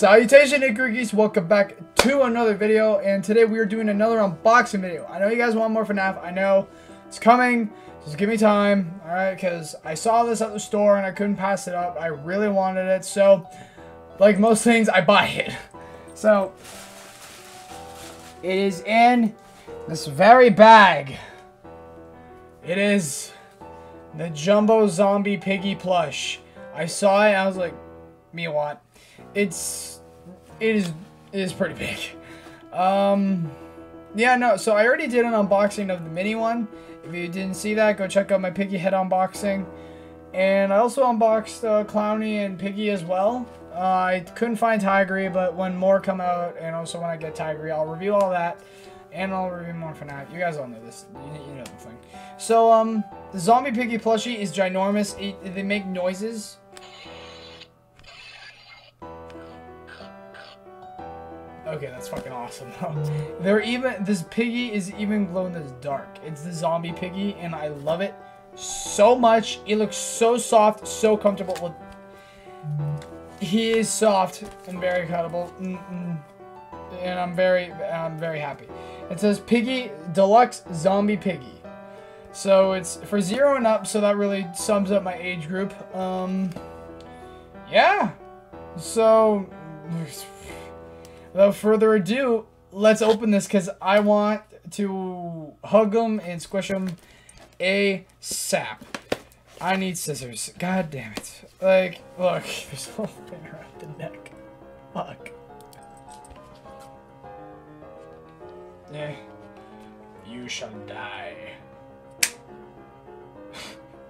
Salutation, NickRickies! Welcome back to another video, and today we are doing another unboxing video. I know you guys want more FNAF. I know it's coming. Just give me time, all right? Because I saw this at the store and I couldn't pass it up. I really wanted it, so like most things, I buy it. So it is in this very bag. It is the Jumbo Zombie Piggy plush. I saw it and I was like, me want. It is pretty big. Yeah, no, so I already did an unboxing of the mini one. If you didn't see that, go check out my Piggy head unboxing. And I also unboxed Clowny and Piggy as well. I couldn't find Tigry, but when more come out, and also when I get Tigry, I'll review all that. And I'll review more for now. You guys all know this. You know the thing. So, the Zombie Piggy plushie is ginormous. They make noises. Okay, that's fucking awesome though. This Piggy is even glow in the dark. It's the Zombie Piggy, and I love it so much. It looks so soft, so comfortable. Well, he is soft and very cuddable, and I'm very happy. It says Piggy Deluxe Zombie Piggy, so it's for 0 and up. So that really sums up my age group. Yeah. So. Without further ado, let's open this because I want to hug them and squish them ASAP. I need scissors. God damn it. Like, look, there's a whole thing around the neck. Fuck. Yeah. You shall die.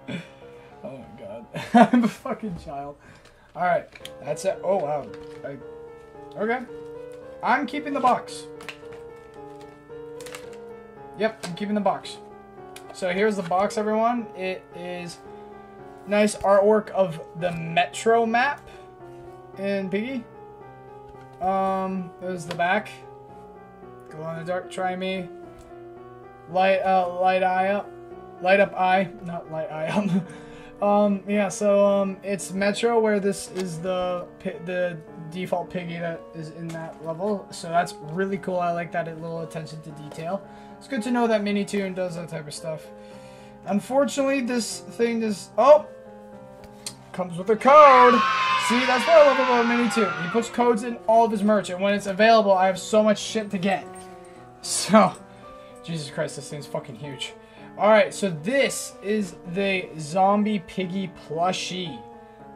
Oh my god. I'm a fucking child. Alright, that's it. Oh wow. Okay. I'm keeping the box. Yep, I'm keeping the box. So here's the box, everyone. It is nice artwork of the Metro map in Piggy. There's the back. Glow in the dark, try me. Light up eye, not light eye up. Yeah, so it's Metro, where this is the default Piggy that is in that level, so that's really cool. I like that little attention to detail. It's good to know that Mini Toon does that type of stuff. Unfortunately, this thing is comes with a code. See, that's what I love about Mini Toon. He puts codes in all of his merch, and when it's available, I have so much shit to get. So, Jesus Christ, this thing's fucking huge. Alright, so this is the Zombie Piggy plushie,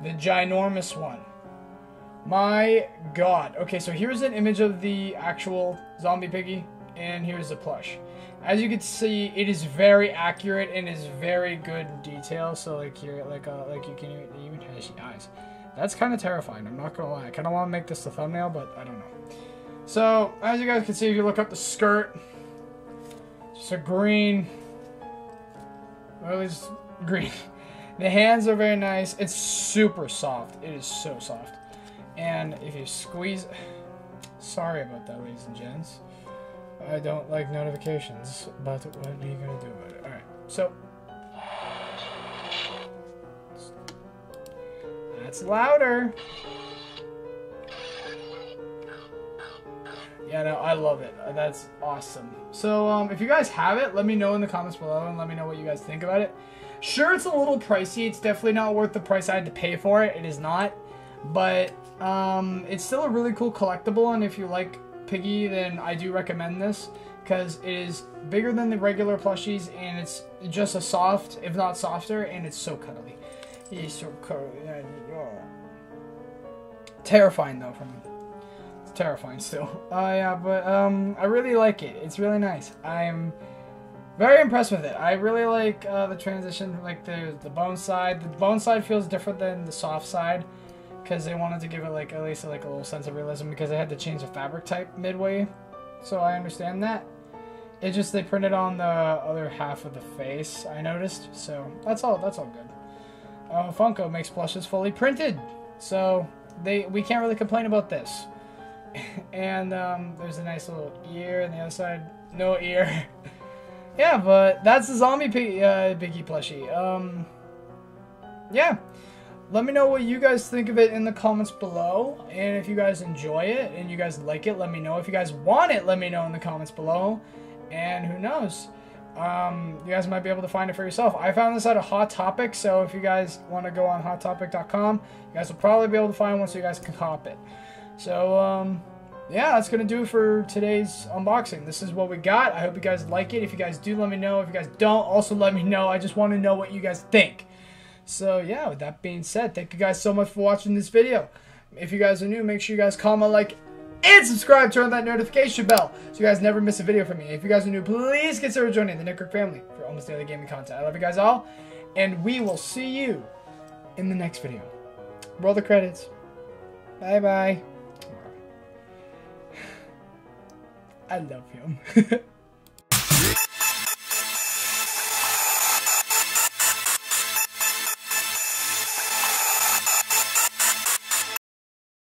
the ginormous one. My god. Okay, so here's an image of the actual Zombie Piggy, and here's the plush. As you can see, it is very accurate and is very good in detail. So like here, like you can even his eyes. That's kind of terrifying, I'm not gonna lie. I kind of want to make this the thumbnail, but I don't know. So as you guys can see, if you look up the skirt, just a green, or at least green. The hands are very nice. It's super soft. It is so soft. And if you squeeze, sorry about that, ladies and gents, I don't like notifications, but what are you gonna do about it? Alright, so that's louder. Yeah, no, I love it. That's awesome. So if you guys have it, let me know in the comments below and let me know what you guys think about it. Sure, it's a little pricey. It's definitely not worth the price I had to pay for it. It is not. But it's still a really cool collectible, and if you like Piggy, then I do recommend this because it is bigger than the regular plushies, and it's just as soft, if not softer, and it's so cuddly. He's so cuddly. Oh. Terrifying though for me. It's terrifying still. Yeah, but I really like it. It's really nice. I'm very impressed with it. I really like the transition, like the bone side. The bone side feels different than the soft side, because they wanted to give it like at least like a little sense of realism, because they had to change the fabric type midway, so I understand that. It just they printed on the other half of the face, I noticed, so that's all good. Funko makes plushes fully printed, so we can't really complain about this. And there's a nice little ear, and the other side no ear. Yeah, but that's the Zombie Piggy plushie. Yeah. Let me know what you guys think of it in the comments below, and if you guys enjoy it and you guys like it, let me know. If you guys want it, let me know in the comments below, and who knows, you guys might be able to find it for yourself. I found this out of Hot Topic, so if you guys want to go on hottopic.com, you guys will probably be able to find one so you guys can cop it. So yeah, that's gonna do it for today's unboxing. This is what we got. I hope you guys like it. If you guys do, let me know. If you guys don't, also let me know. I just want to know what you guys think. So yeah, with that being said, thank you guys so much for watching this video. If you guys are new, make sure you guys comment, like, and subscribe. Turn on that notification bell so you guys never miss a video from me. If you guys are new, please consider joining the NickRick family for almost daily gaming content. I love you guys all, and we will see you in the next video. Roll the credits. Bye bye. I love him.